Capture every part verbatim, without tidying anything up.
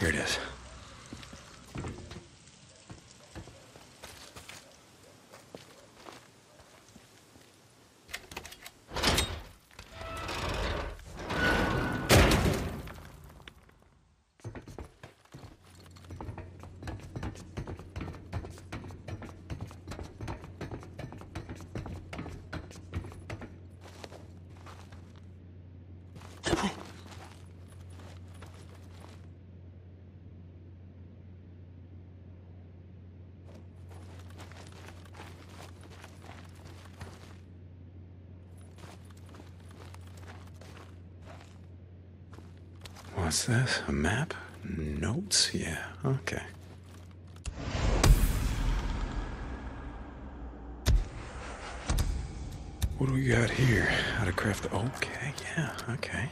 Here it is. What's this? A map? Notes? Yeah, okay. What do we got here? How to craft the... Okay, yeah, okay.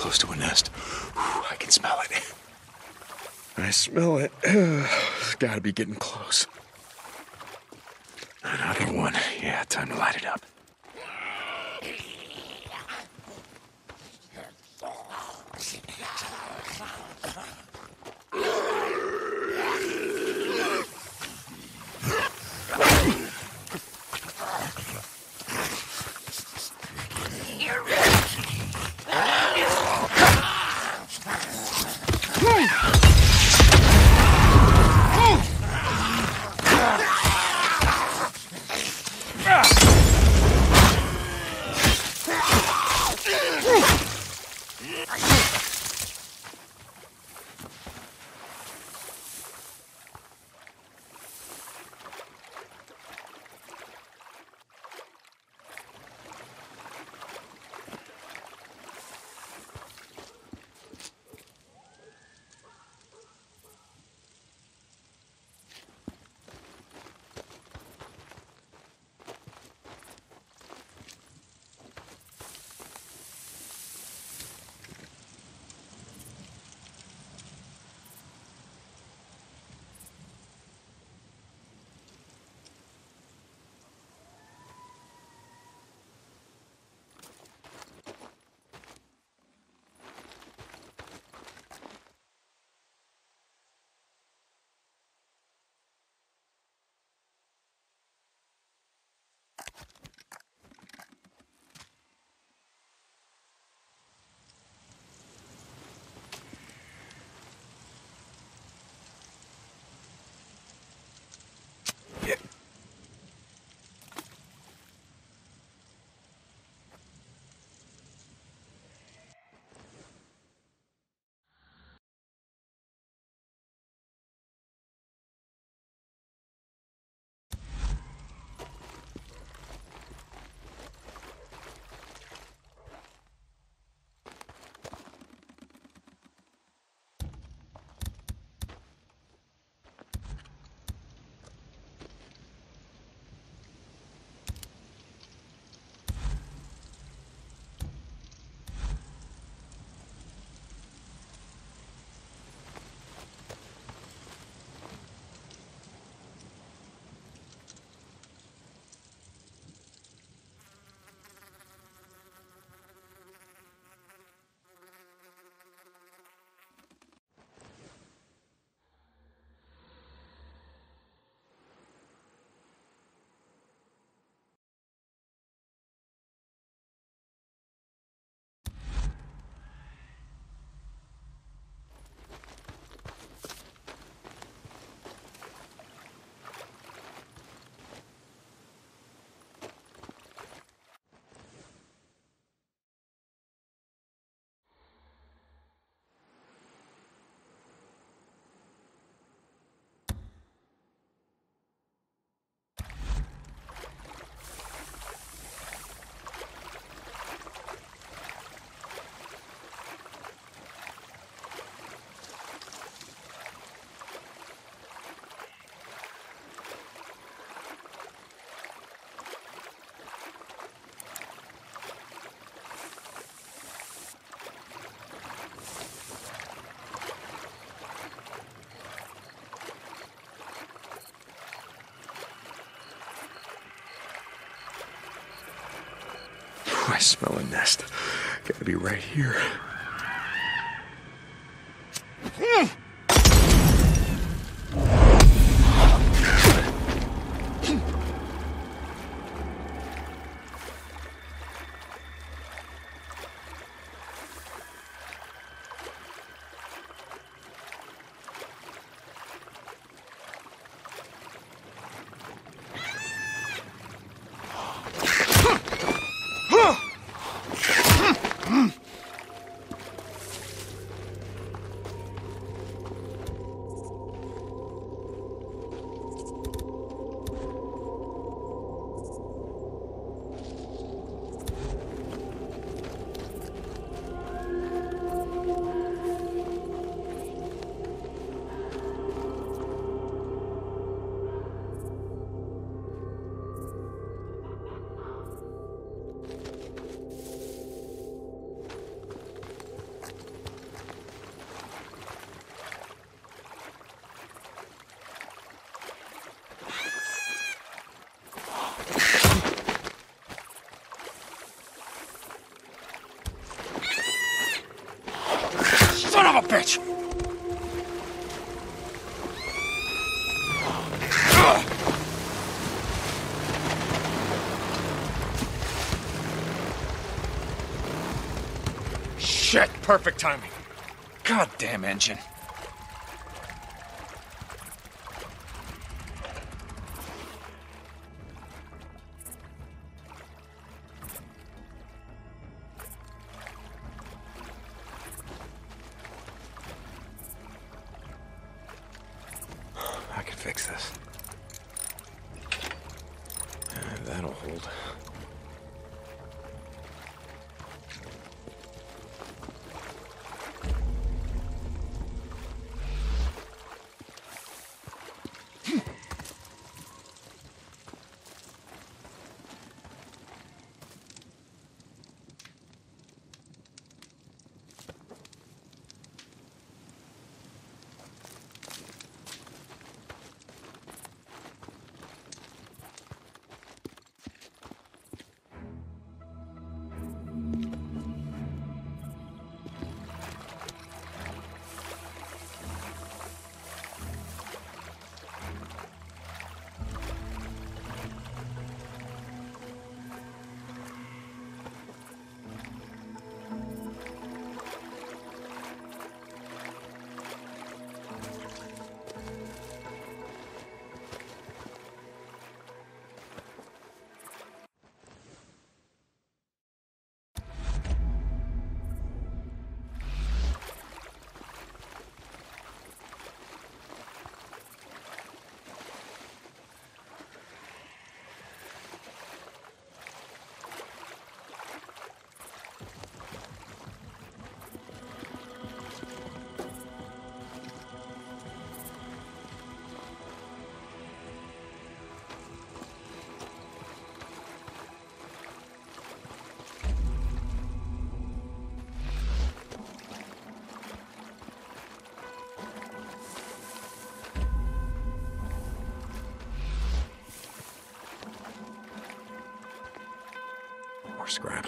close to a nest. Whew, I can smell it. I smell it. It's gotta be getting close. Another one. Yeah, time to light it up. I smell a nest. Gotta be right here. bitch! Shit, perfect timing. Goddamn engine. Scrap.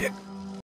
Yeah.